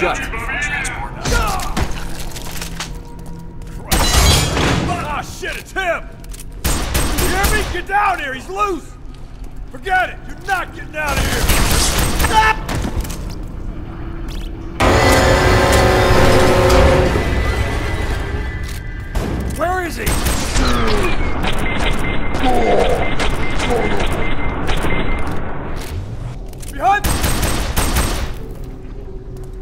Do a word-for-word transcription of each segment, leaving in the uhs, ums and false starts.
shut. Ah, shit, it's him! You hear me? Get down here, he's loose! Forget it, you're not getting out of here! Stop! Where is he? Behind!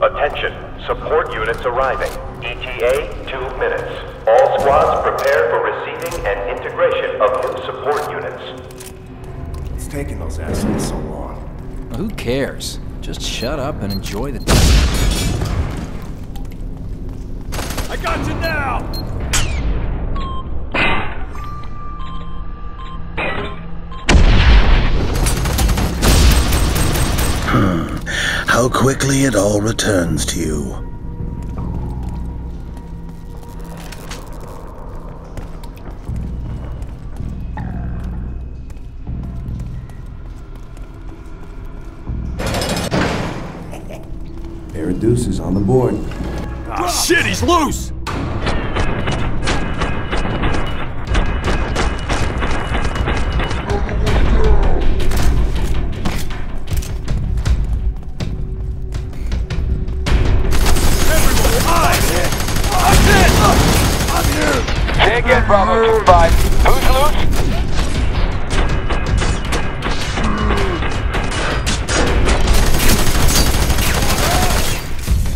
Attention, support units arriving. E T A, two minutes. All squads prepare for receiving and integration of new support units. It's taking those assholes so long. Who cares? Just shut up and enjoy the day. I got you now! How quickly it all returns to you. Aaron Deuce is on the board. Ah, oh, shit, he's loose! Bravo two five. Who's loose?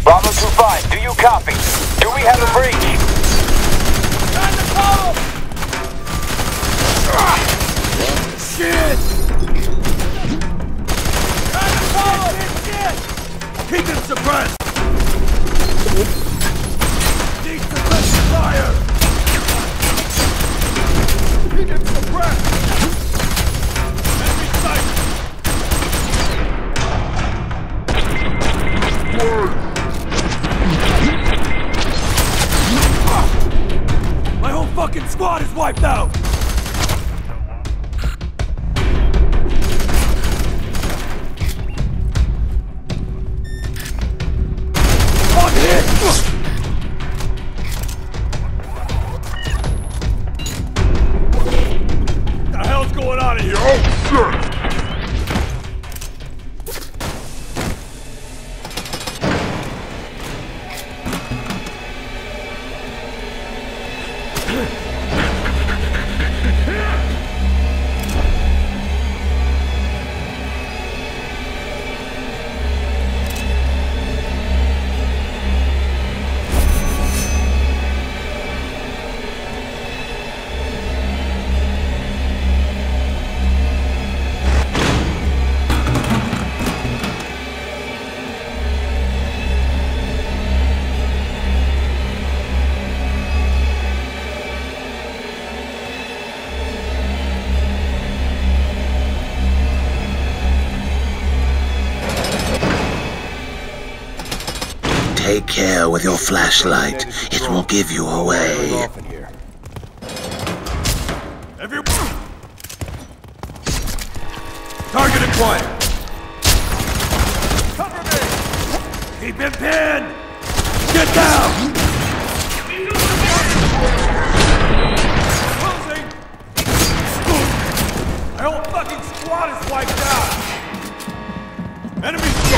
Bravo two five, do you copy? Do we have a breach? Time to call! Ah, shit! Time to call! Shit! Keep him suppressed! Decompress the fire! He gets suppressed! Enemy sighted! Word! My whole fucking squad is wiped out! Take care with your flashlight. It will give you away. Everyone! Target acquired! Cover me! Keep him pinned! Get down! Closing! My whole fucking squad is wiped out! Enemy squad!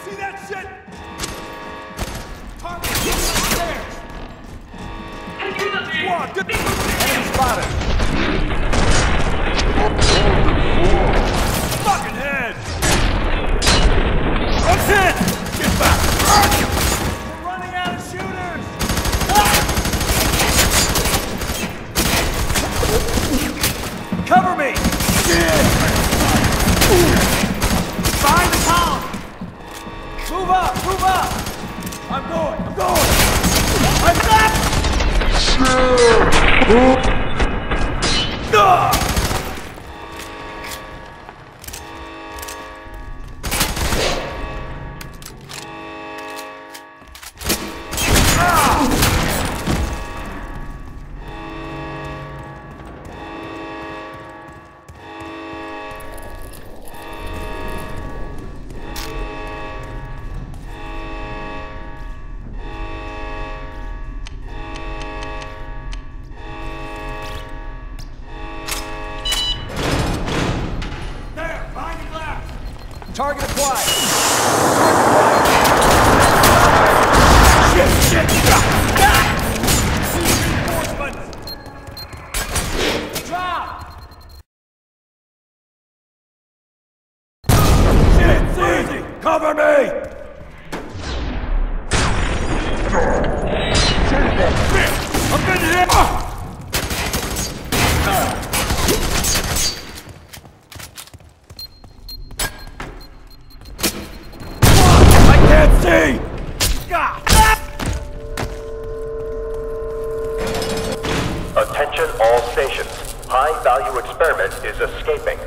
See that shit? Target upstairs. Squad, get the enemy spotted. Fucking head. That's it. Get back. We're running out of shooters. Cover me! Find the column! Move up! Move up! I'm going! I'm going! I'm back! Ah! Target acquired. Shit, shit, shit. Drop. Shit's easy. Cover me. I've been hit! I can't see! God. Attention all stations. High-value experiment is escaping.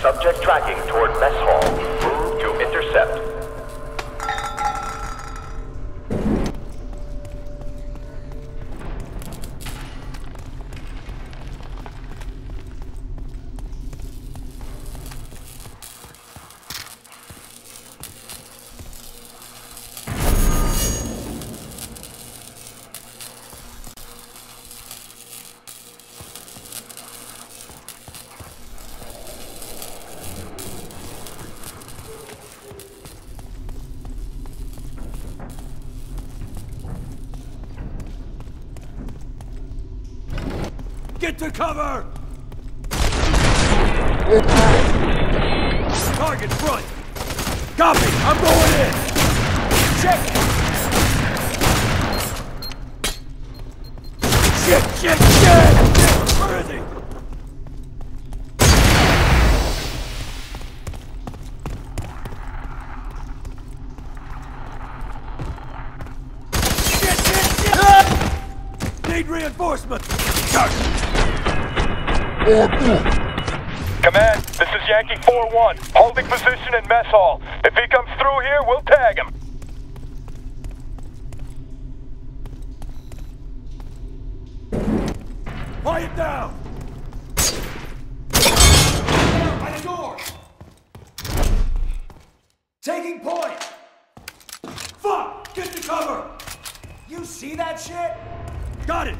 Subject tracking toward mess hall. Move to intercept. Get to cover! Target front! Copy! I'm going in! Check! Shit, shit, shit! Where is he? Shit, shit, shit! Need reinforcements! Target! Command, this is Yankee four one, holding position in mess hall. If he comes through here, we'll tag him. Quiet down! Down by the door! Taking point! Fuck! Get to cover! You see that shit? Got it!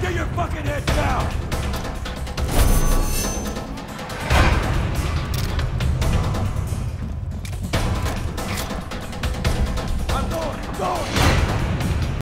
Get your fucking head down!